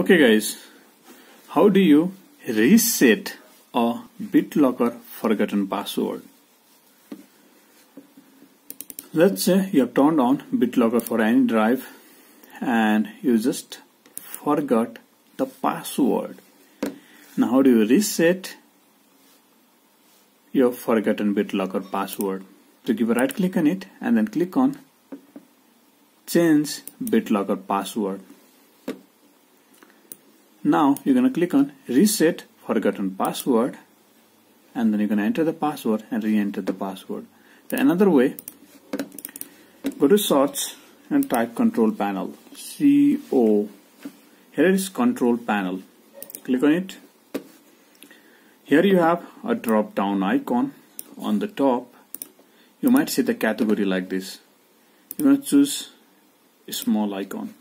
Okay guys, how do you reset a BitLocker forgotten password? Let's say you have turned on BitLocker for any drive and you just forgot the password. Now how do you reset your forgotten BitLocker password? So give a right click on it and then click on change BitLocker password. Now you're going to click on reset forgotten password and then you're going to enter the password and re-enter the password. Then another way, go to search and type control panel, CO. Here it is, control panel. Click on it. Here you have a drop down icon on the top. You might see the category like this. You're going to choose a small icon.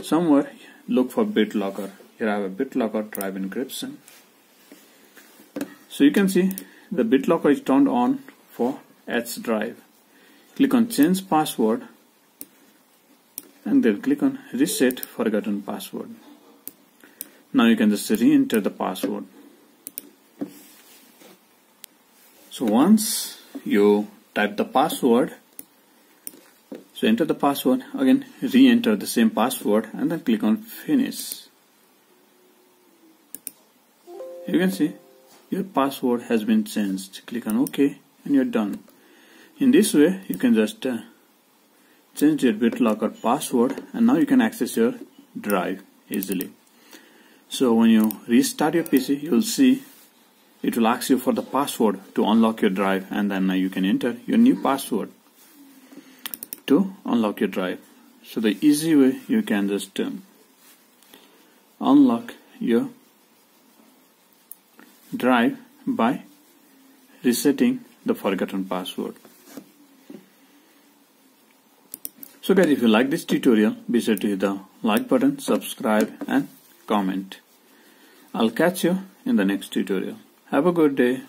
Somewhere look for BitLocker. Here I have a BitLocker drive encryption. So you can see the BitLocker is turned on for H drive. Click on change password and then click on reset forgotten password. Now you can just re-enter the password. So once you type the password, so enter the password, again re-enter the same password and then click on finish. You can see your password has been changed. Click on OK and you're done. In this way you can just change your BitLocker password and now you can access your drive easily. So when you restart your PC, you will see it will ask you for the password to unlock your drive and then you can enter your new password to unlock your drive. So the easy way you can just unlock your drive by resetting the forgotten password. So guys, if you like this tutorial, be sure to hit the like button, subscribe and comment. I'll catch you in the next tutorial. Have a good day.